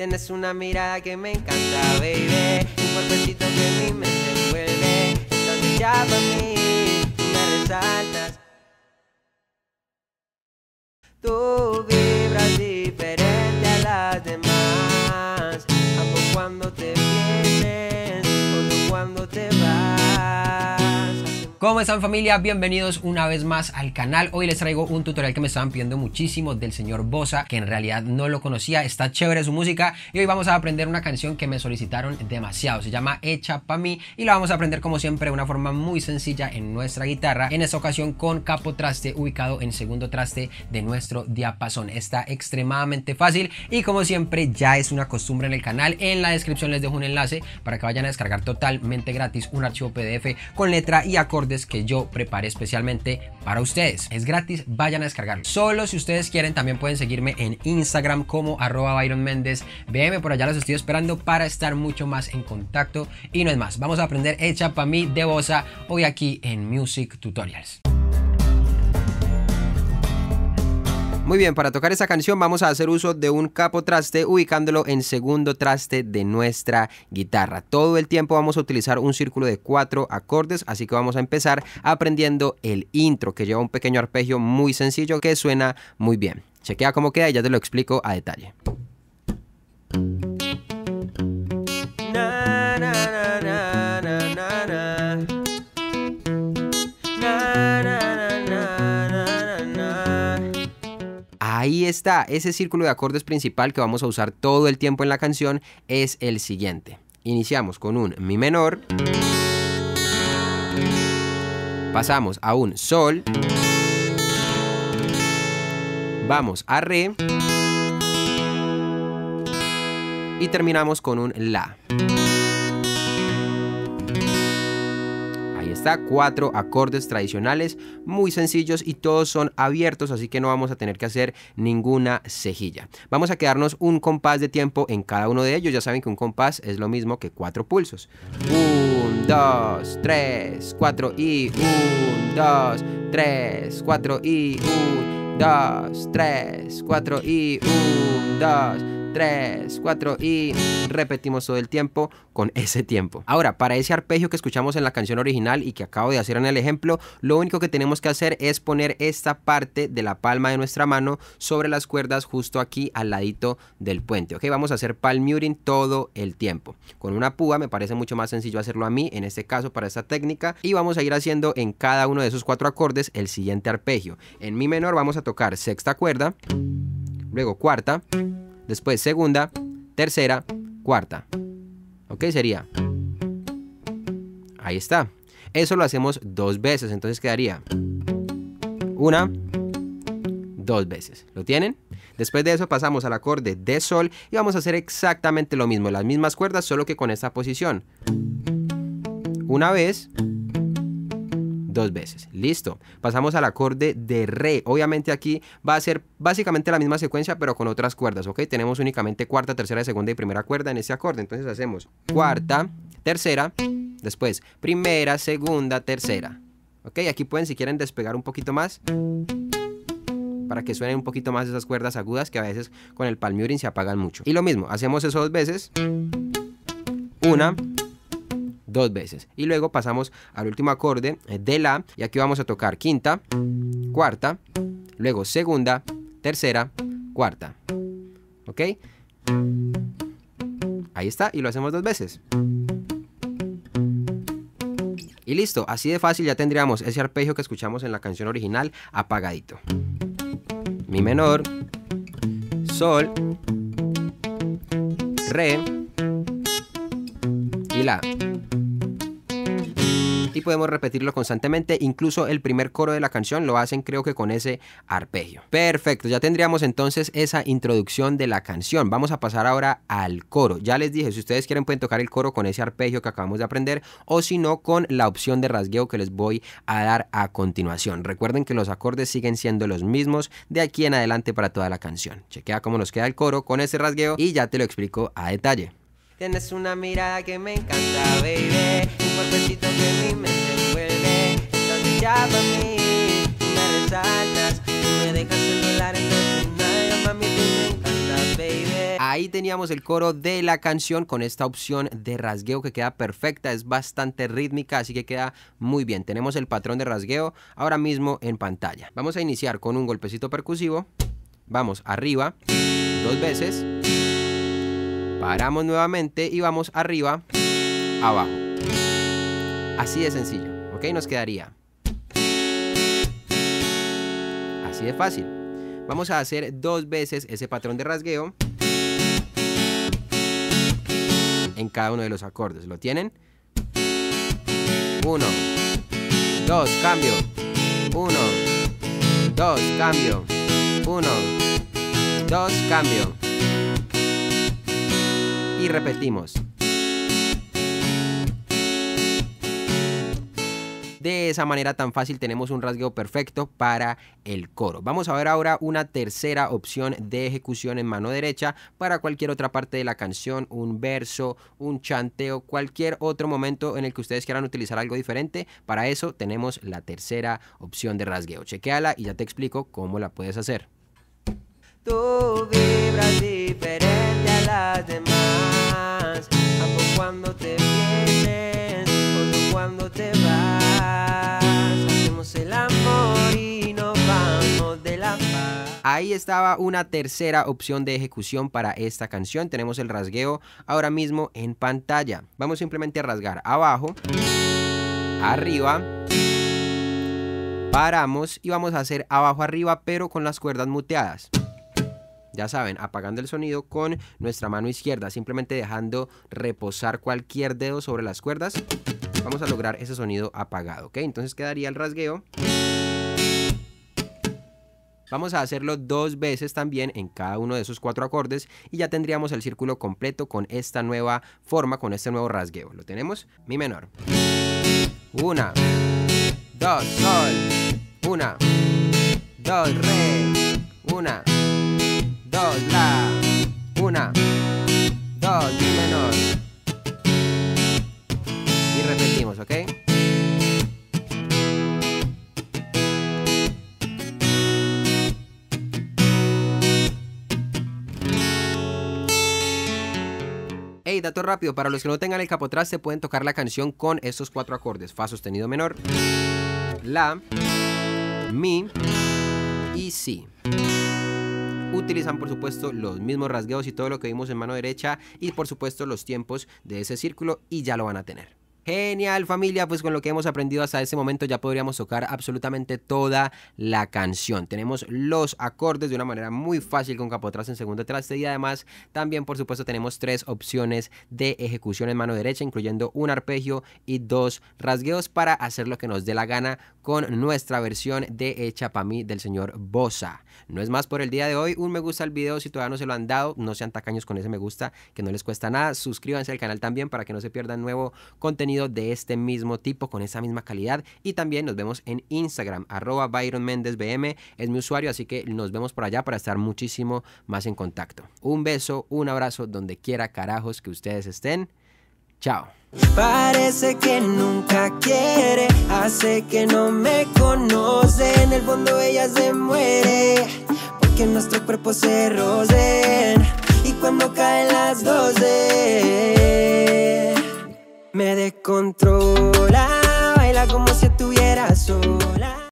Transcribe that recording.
Tienes una mirada que me encanta, baby, un cuerpecito que mi mente envuelve, estás hecha pa' mí, tú me resaltas. Tú vibras diferente a las demás, amo cuando te vienes, solo cuando te vas. ¿Cómo están, familia? Bienvenidos una vez más al canal. Hoy les traigo un tutorial que me estaban pidiendo muchísimo del señor Boza, que en realidad no lo conocía. Está chévere su música y hoy vamos a aprender una canción que me solicitaron demasiado. Se llama Hecha pa' mí y la vamos a aprender como siempre de una forma muy sencilla en nuestra guitarra. En esta ocasión con capo traste ubicado en segundo traste de nuestro diapasón. Está extremadamente fácil y como siempre ya es una costumbre en el canal. En la descripción les dejo un enlace para que vayan a descargar totalmente gratis un archivo PDF con letra y acorde que yo preparé especialmente para ustedes. Es gratis, vayan a descargarlo. Solo si ustedes quieren, también pueden seguirme en Instagram como @BayronMendezBM. Por allá los estoy esperando para estar mucho más en contacto. Y no es más, vamos a aprender Hecha pa' mí de Boza hoy aquí en Music Tutorials. Muy bien, para tocar esta canción vamos a hacer uso de un capo traste ubicándolo en segundo traste de nuestra guitarra. Todo el tiempo vamos a utilizar un círculo de 4 acordes, así que vamos a empezar aprendiendo el intro, que lleva un pequeño arpegio muy sencillo que suena muy bien. Chequea cómo queda y ya te lo explico a detalle. Ahí está, ese círculo de acordes principal que vamos a usar todo el tiempo en la canción es el siguiente. Iniciamos con un mi menor, pasamos a un sol, vamos a re y terminamos con un la. Está 4 acordes tradicionales muy sencillos y todos son abiertos, así que no vamos a tener que hacer ninguna cejilla. Vamos a quedarnos un compás de tiempo en cada uno de ellos. Ya saben que un compás es lo mismo que 4 pulsos. 1, 2, 3, 4 y 1, 2, 3, 4 y 1, 2, 3, 4 y 1, 2, 3, 4 y repetimos todo el tiempo con ese tiempo. Ahora, para ese arpegio que escuchamos en la canción original y que acabo de hacer en el ejemplo, lo único que tenemos que hacer es poner esta parte de la palma de nuestra mano sobre las cuerdas justo aquí al ladito del puente. Ok, vamos a hacer palm muting todo el tiempo. Con una púa me parece mucho más sencillo hacerlo a mí, en este caso para esta técnica, y vamos a ir haciendo en cada uno de esos 4 acordes el siguiente arpegio. En mi menor vamos a tocar sexta cuerda, luego cuarta, después segunda, tercera, cuarta. Ok, sería. Ahí está. Eso lo hacemos 2 veces, entonces quedaría 1, 2 veces. ¿Lo tienen? Después de eso pasamos al acorde de sol y vamos a hacer exactamente lo mismo, las mismas cuerdas, solo que con esta posición. 1 vez, 2 veces. Listo. Pasamos al acorde de re. Obviamente aquí va a ser básicamente la misma secuencia pero con otras cuerdas, ¿ok? Tenemos únicamente cuarta, tercera, segunda y primera cuerda en este acorde. Entonces hacemos cuarta, tercera, después primera, segunda, tercera. ¿Ok? Aquí pueden, si quieren, despegar un poquito más para que suenen un poquito más esas cuerdas agudas que a veces con el palm muting se apagan mucho. Y lo mismo, hacemos eso 2 veces. 1, 2 veces y luego pasamos al último acorde de la y aquí vamos a tocar quinta, cuarta, luego segunda, tercera, cuarta. Ok, ahí está y lo hacemos 2 veces y listo. Así de fácil ya tendríamos ese arpegio que escuchamos en la canción original apagadito. Mi menor, sol, re y la. Y podemos repetirlo constantemente, incluso el primer coro de la canción lo hacen, creo que con ese arpegio. Perfecto, ya tendríamos entonces esa introducción de la canción. Vamos a pasar ahora al coro. Ya les dije, si ustedes quieren pueden tocar el coro con ese arpegio que acabamos de aprender o si no con la opción de rasgueo que les voy a dar a continuación. Recuerden que los acordes siguen siendo los mismos de aquí en adelante para toda la canción. Chequea cómo nos queda el coro con ese rasgueo y ya te lo explico a detalle. Tienes una mirada que me encanta, baby, un cuerpecito que mi mente envuelve, estás hecha pa' mí, tú me resaltas, tú me dejas volar en la luna, mami, tú me encantas, baby. Ahí teníamos el coro de la canción con esta opción de rasgueo que queda perfecta, es bastante rítmica, así que queda muy bien. Tenemos el patrón de rasgueo ahora mismo en pantalla. Vamos a iniciar con un golpecito percusivo, vamos arriba, dos veces, paramos nuevamente y vamos arriba, abajo. Así de sencillo, ¿ok? Nos quedaría así de fácil. Vamos a hacer dos veces ese patrón de rasgueo en cada uno de los acordes. ¿Lo tienen? 1, 2, cambio. 1, 2, cambio. 1, 2, cambio. Y repetimos. De esa manera tan fácil tenemos un rasgueo perfecto para el coro. Vamos a ver ahora una tercera opción de ejecución en mano derecha para cualquier otra parte de la canción, un verso, un chanteo, cualquier otro momento en el que ustedes quieran utilizar algo diferente. Para eso tenemos la tercera opción de rasgueo. Chequéala y ya te explico cómo la puedes hacer. Tú vibras diferente a las demás, amo cuando te vienes, odio cuando te vas. El amor y nos vamos de la paz. Ahí estaba una tercera opción de ejecución para esta canción. Tenemos el rasgueo ahora mismo en pantalla. Vamos simplemente a rasgar abajo, arriba, paramos y vamos a hacer abajo arriba, pero con las cuerdas muteadas. Ya saben, apagando el sonido con nuestra mano izquierda, simplemente dejando reposar cualquier dedo sobre las cuerdas. Vamos a lograr ese sonido apagado, ¿ok? Entonces quedaría el rasgueo. Vamos a hacerlo dos veces también en cada uno de esos cuatro acordes y ya tendríamos el círculo completo con esta nueva forma, con este nuevo rasgueo. Lo tenemos, mi menor. 1, 2, sol. 1, 2, re. 1, 2, la. 1, 2, mi menor. Repetimos, ¿ok? Hey, dato rápido, para los que no tengan el capotraste, pueden tocar la canción con estos cuatro acordes: fa sostenido menor, la, mi y si. Utilizan por supuesto los mismos rasgueos y todo lo que vimos en mano derecha y por supuesto los tiempos de ese círculo y ya lo van a tener. Genial familia, pues con lo que hemos aprendido hasta este momento ya podríamos tocar absolutamente toda la canción. Tenemos los acordes de una manera muy fácil con capotraste en segundo traste y además también por supuesto tenemos tres opciones de ejecución en mano derecha, incluyendo un arpegio y dos rasgueos para hacer lo que nos dé la gana con nuestra versión de Hecha Pa' Mí del señor Boza. No es más por el día de hoy, un me gusta al video si todavía no se lo han dado, no sean tacaños con ese me gusta que no les cuesta nada, suscríbanse al canal también para que no se pierdan nuevo contenido de este mismo tipo, con esa misma calidad, y también nos vemos en Instagram, @BayronMendezBM es mi usuario, así que nos vemos por allá para estar muchísimo más en contacto. Un beso, un abrazo, donde quiera carajos que ustedes estén. Chao. Parece que nunca quiere, hace que no me conoce, en el fondo ella se muere, porque nuestros cuerpos se rocen, y cuando caen las 12 me descontrola.